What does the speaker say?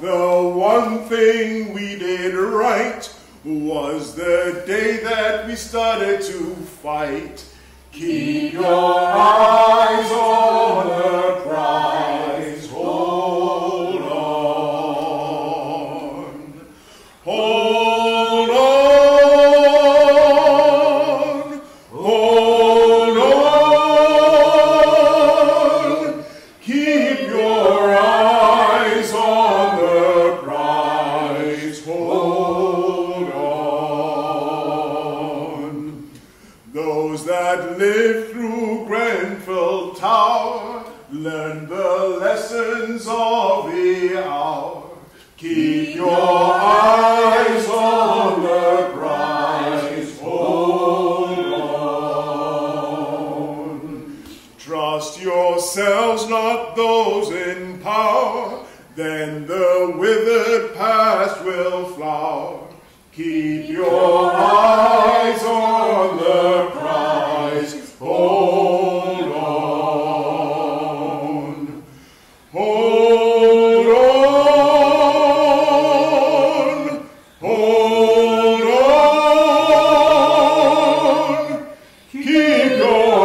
The one thing we did right was the day that we started to fight. Keep your eyes on the prize, hold on, keep your eyes on the prize, hold on. Those that live through Grenfell Tower learn the lessons of the hour. Keep your eyes on the prize, hold on. Trust yourselves, not those in power, then the withered past will flower. Keep your eyes on the prize, hold on. Hold on, keep your